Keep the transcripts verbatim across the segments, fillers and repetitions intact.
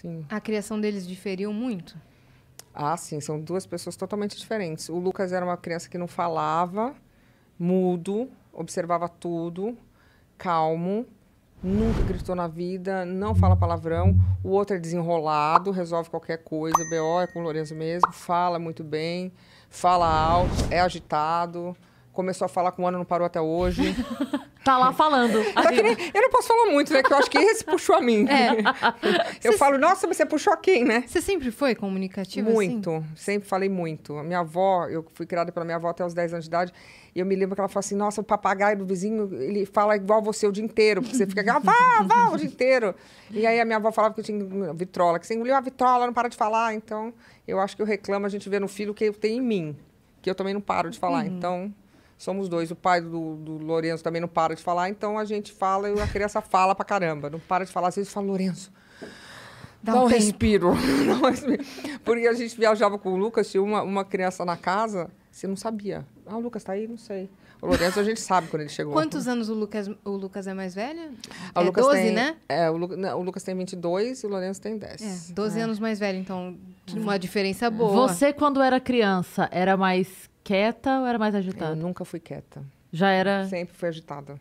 Sim. A criação deles diferiu muito? Ah, sim. São duas pessoas totalmente diferentes. O Lucas era uma criança que não falava, mudo, observava tudo, calmo, nunca gritou na vida, não fala palavrão. O outro é desenrolado, resolve qualquer coisa. B O é com o Lourenço mesmo, fala muito bem, fala alto, é agitado. Começou a falar com um ano, não parou até hoje. Tá lá falando. Tá que nem, eu não posso falar muito, né? Que eu acho que esse puxou a mim. É. Eu você falo, nossa, mas você puxou a quem, né? Você sempre foi comunicativa muito, assim? Sempre falei muito. A minha avó, eu fui criada pela minha avó até os dez anos de idade. E eu me lembro que ela falou assim, nossa, o papagaio do vizinho, ele fala igual você o dia inteiro. Porque você fica, ah, vá, vá, o dia inteiro. E aí a minha avó falava que eu tinha vitrola. Que você engoliu a vitrola, não para de falar. Então, eu acho que o reclamo, a gente vê no filho que tem em mim. Que eu também não paro de falar, uhum. Então... Somos dois. O pai do, do Lourenço também não para de falar, então a gente fala e a criança fala pra caramba. Não para de falar. Às vezes fala, Lourenço, dá, dá um respiro. Porque a gente viajava com o Lucas, tinha uma, uma criança na casa, você não sabia. Ah, o Lucas tá aí? Não sei. O Lourenço a gente sabe quando ele chegou. Quantos anos o Lucas, o Lucas é mais velho? O é Lucas doze, tem, né? É, o, Lu, não, o Lucas tem vinte e dois e o Lourenço tem dez. É, doze é. Anos mais velho, então uma diferença boa. Você, quando era criança, era mais... Quieta ou era mais agitada? Eu nunca fui quieta. Já era? Sempre fui agitada.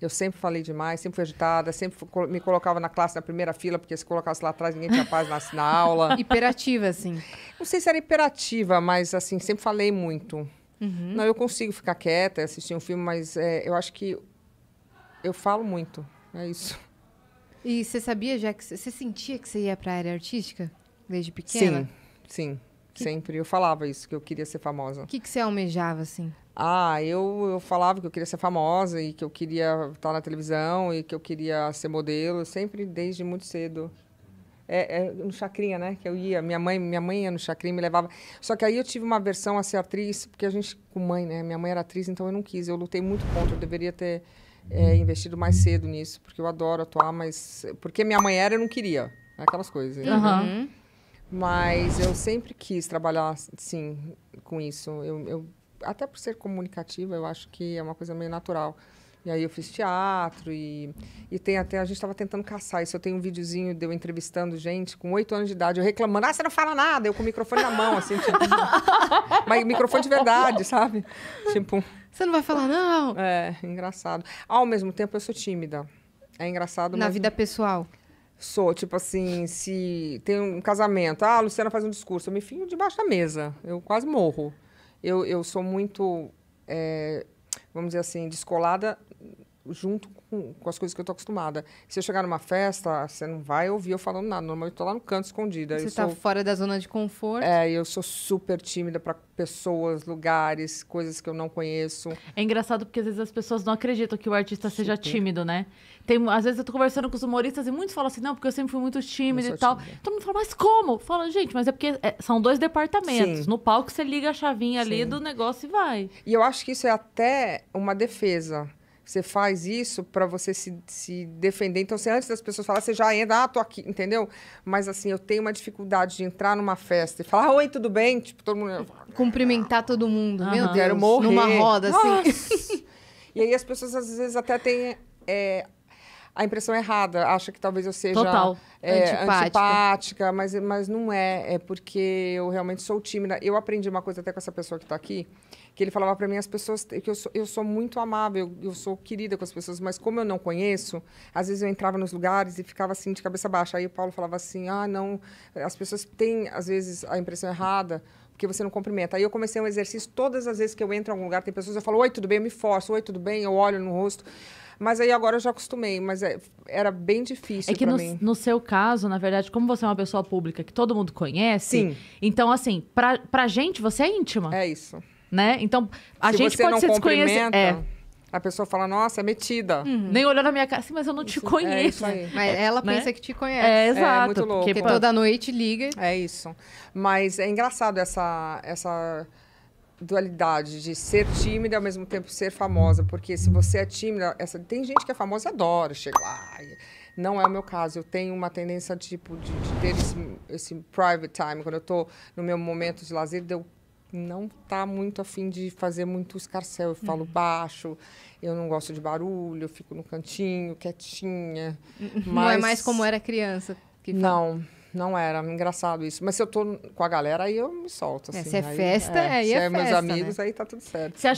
Eu sempre falei demais, sempre fui agitada, sempre fui, me colocava na classe, na primeira fila, porque se colocasse lá atrás, ninguém tinha paz na, na aula. Hiperativa, assim? Não sei se era hiperativa, mas, assim, sempre falei muito. Uhum. Não, eu consigo ficar quieta, assistir um filme, mas é, eu acho que eu falo muito. É isso. E você sabia, já que você sentia que você ia para a área artística desde pequena? Sim, sim. Que... Sempre eu falava isso, que eu queria ser famosa. O que, que você almejava, assim? Ah, eu, eu falava que eu queria ser famosa e que eu queria estar na televisão e que eu queria ser modelo, sempre desde muito cedo. É, é no Chacrinha, né? Que eu ia, minha mãe, minha mãe ia no Chacrinha, me levava. Só que aí eu tive uma aversão a ser atriz, porque a gente, com mãe, né? Minha mãe era atriz, então eu não quis. Eu lutei muito contra, eu deveria ter é, investido mais cedo nisso, porque eu adoro atuar, mas... Porque minha mãe era, eu não queria. Aquelas coisas. Aham. Uhum. Uhum. Mas eu sempre quis trabalhar, sim, com isso. Eu, eu, até por ser comunicativa, eu acho que é uma coisa meio natural. E aí eu fiz teatro e, e tem até... A gente estava tentando caçar isso. Eu tenho um videozinho de eu entrevistando gente com oito anos de idade, eu reclamando, ah, você não fala nada, eu com o microfone na mão, assim, tipo... Mas microfone de verdade, sabe? Tipo... Você não vai falar, não? É, engraçado. Ao mesmo tempo, eu sou tímida. É engraçado, Na mas... vida pessoal? Sou, tipo assim, se tem um casamento, ah, a Luciana faz um discurso, eu me finho debaixo da mesa, eu quase morro. Eu, eu sou muito, é, vamos dizer assim, descolada junto com, com as coisas que eu tô acostumada. Se eu chegar numa festa, você não vai ouvir eu falando nada, normalmente eu tô lá no canto escondida. Você eu tá sou, fora da zona de conforto. É, eu sou super tímida para pessoas, lugares, coisas que eu não conheço. É engraçado porque às vezes as pessoas não acreditam que o artista super. seja tímido, né? Tem, às vezes eu tô conversando com os humoristas e muitos falam assim, não, porque eu sempre fui muito tímida e tal. Tímida. Todo mundo fala, mas como? Fala, gente, mas é porque é, são dois departamentos. Sim. No palco você liga a chavinha Sim. ali do negócio e vai. E eu acho que isso é até uma defesa. Você faz isso para você se, se defender. Então, você, antes das pessoas falarem, você já entra, ah, tô aqui, entendeu? Mas, assim, eu tenho uma dificuldade de entrar numa festa e falar, oi, tudo bem? Tipo, todo mundo... Cumprimentar todo mundo. Uhum. Meu Deus, quero morrer. Numa roda, assim. E aí as pessoas, às vezes, até têm é, a impressão errada. Acha que talvez eu seja... Total. É, antipática. antipática mas, mas não é. É porque eu realmente sou tímida. Eu aprendi uma coisa até com essa pessoa que está aqui, que ele falava para mim, as pessoas, que eu sou, eu sou muito amável, eu, eu sou querida com as pessoas, mas como eu não conheço, às vezes eu entrava nos lugares e ficava assim, de cabeça baixa. Aí o Paulo falava assim, ah, não, as pessoas têm, às vezes, a impressão errada, porque você não cumprimenta. Aí eu comecei um exercício, todas as vezes que eu entro em algum lugar, tem pessoas, eu falo, oi, tudo bem? Eu me forço, oi, tudo bem? Eu olho no rosto. Mas aí agora eu já acostumei, mas é, era bem difícil para mim. É que no, no seu caso, na verdade, como você é uma pessoa pública que todo mundo conhece, Sim. então, assim, pra, pra gente, você é íntima. É isso. Né? Então, a se gente pode se desconhecer. É. A pessoa fala, nossa, é metida. Uhum. Nem olhou na minha cara, assim, mas eu não isso, te conheço. É mas ela né? pensa que te conhece. É, exato. É muito louco. Porque, porque toda noite liga. É isso. Mas é engraçado essa, essa dualidade de ser tímida e ao mesmo tempo ser famosa. Porque se você é tímida, essa... tem gente que é famosa e adora chegar. Não é o meu caso. Eu tenho uma tendência tipo, de, de ter esse, esse private time. Quando eu tô no meu momento de lazer, deu não tá muito afim de fazer muito escarcéu. Eu falo uhum. baixo, eu não gosto de barulho, eu fico no cantinho, quietinha. Mas... Não é mais como era criança? Que não, não era. Engraçado isso. Mas se eu tô com a galera, aí eu me solto. Assim, é, se é aí, festa, é, é, se é, é festa, meus amigos, né? Aí tá tudo certo. Você acha